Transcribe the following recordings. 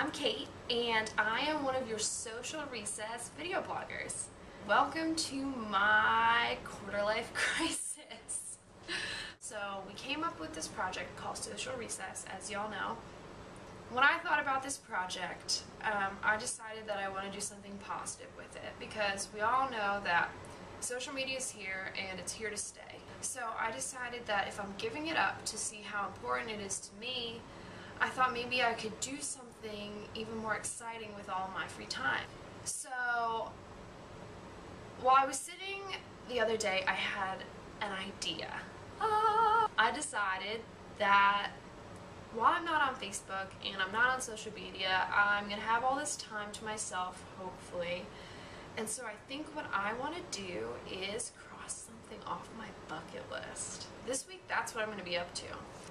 I'm Kate, and I am one of your Social Recess video bloggers. Welcome to my quarter-life crisis. So we came up with this project called Social Recess, as y'all know. When I thought about this project, I decided that I want to do something positive with it, because we all know that social media is here and it's here to stay. So I decided that if I'm giving it up to see how important it is to me, I thought maybe I could do something even more exciting with all my free time. So while I was sitting the other day, I had an idea. I decided that while I'm not on Facebook and I'm not on social media, I'm going to have all this time to myself, hopefully. And so I think what I want to do is cross something off my bucket list. This week, that's what I'm going to be up to.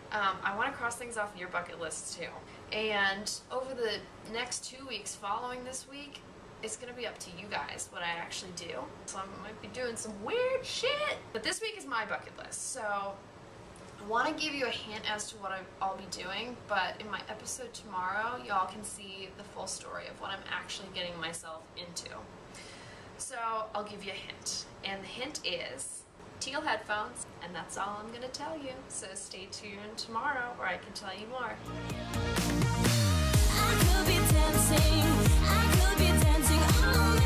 I want to cross things off your bucket list too. And over the next 2 weeks following this week, it's going to be up to you guys what I actually do. So I might be doing some weird shit. But this week is my bucket list. So I want to give you a hint as to what I'll be doing. But in my episode tomorrow, y'all can see the full story of what I'm actually getting myself into. So I'll give you a hint. And the hint is teal headphones, and that's all I'm gonna tell you. So stay tuned tomorrow where I can tell you more. I could be dancing, I could be dancing all